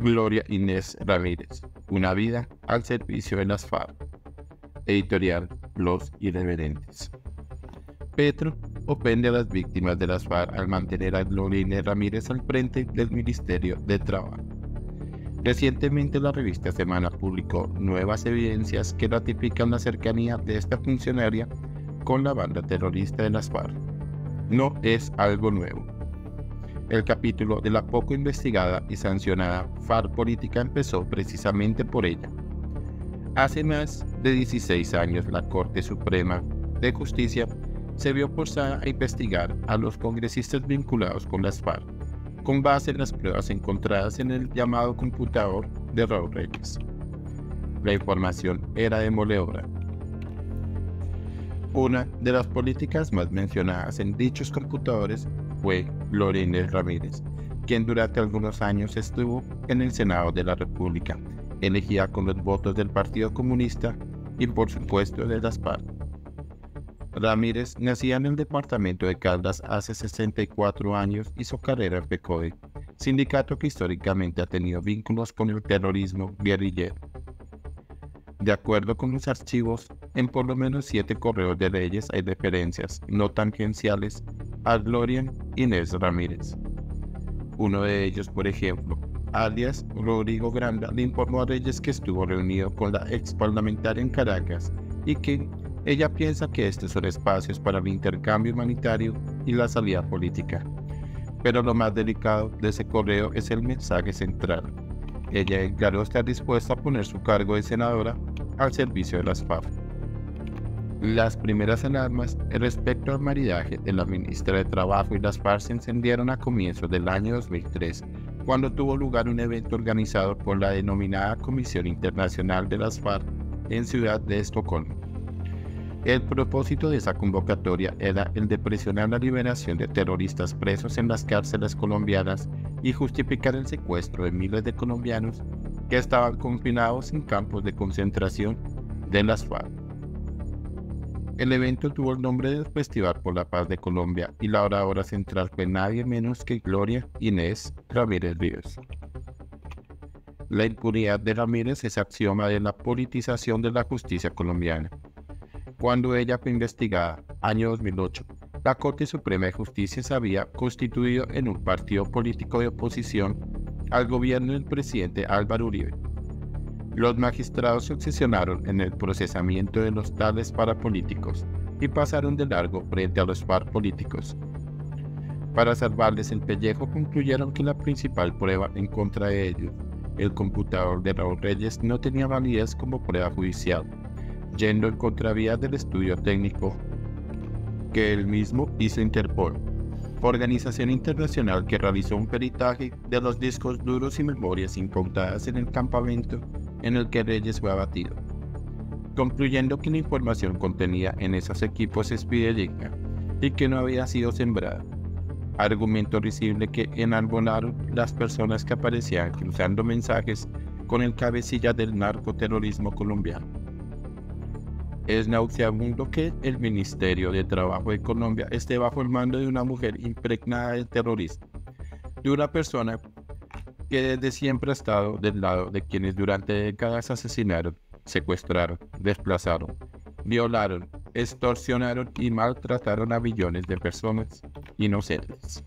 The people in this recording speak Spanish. Gloria Inés Ramírez, una vida al servicio de las FARC. Editorial Los Irreverentes. Petro ofende a las víctimas de las FARC al mantener a Gloria Inés Ramírez al frente del Ministerio de Trabajo. Recientemente la revista Semana publicó nuevas evidencias que ratifican la cercanía de esta funcionaria con la banda terrorista de las FARC. No es algo nuevo. El capítulo de la poco investigada y sancionada FARC política empezó precisamente por ella. Hace más de 16 años la Corte Suprema de Justicia se vio forzada a investigar a los congresistas vinculados con las FARC, con base en las pruebas encontradas en el llamado computador de Raúl Reyes. La información era demoledora. Una de las políticas más mencionadas en dichos computadores fue Gloria Inés Ramírez, quien durante algunos años estuvo en el Senado de la República, elegida con los votos del Partido Comunista y por supuesto de las FARC. Ramírez nacía en el departamento de Caldas hace 64 años, hizo carrera en FECODE, sindicato que históricamente ha tenido vínculos con el terrorismo guerrillero. De acuerdo con los archivos, en por lo menos 7 correos de leyes hay referencias no tangenciales a Gloria Inés Ramírez. Uno de ellos, por ejemplo, alias Rodrigo Granda, le informó a Reyes que estuvo reunido con la ex parlamentaria en Caracas y que ella piensa que estos son espacios para el intercambio humanitario y la salida política. Pero lo más delicado de ese correo es el mensaje central. Ella declaró estar dispuesta a poner su cargo de senadora al servicio de las FARC. Las primeras alarmas respecto al maridaje de la ministra de Trabajo y las FARC se encendieron a comienzos del año 2003, cuando tuvo lugar un evento organizado por la denominada Comisión Internacional de las FARC en Ciudad de Estocolmo. El propósito de esa convocatoria era el de presionar la liberación de terroristas presos en las cárceles colombianas y justificar el secuestro de miles de colombianos que estaban confinados en campos de concentración de las FARC. El evento tuvo el nombre del Festival por la Paz de Colombia y la oradora central fue nadie menos que Gloria Inés Ramírez Ríos. La impunidad de Ramírez es axioma de la politización de la justicia colombiana. Cuando ella fue investigada, año 2008, la Corte Suprema de Justicia se había constituido en un partido político de oposición al gobierno del presidente Álvaro Uribe. Los magistrados se obsesionaron en el procesamiento de los tales parapolíticos y pasaron de largo frente a los parapolíticos. Para salvarles el pellejo, concluyeron que la principal prueba en contra de ellos, el computador de Raúl Reyes, no tenía validez como prueba judicial, yendo en contravía del estudio técnico que él mismo hizo Interpol, organización internacional que realizó un peritaje de los discos duros y memorias incautadas en el campamento en el que Reyes fue abatido, concluyendo que la información contenida en esos equipos es fidedigna y que no había sido sembrada, argumento risible que enarbonaron las personas que aparecían cruzando mensajes con el cabecilla del narcoterrorismo colombiano. Es nauseabundo que el Ministerio de Trabajo de Colombia esté bajo el mando de una mujer impregnada de terrorismo, de una persona que desde siempre ha estado del lado de quienes durante décadas asesinaron, secuestraron, desplazaron, violaron, extorsionaron y maltrataron a millones de personas inocentes.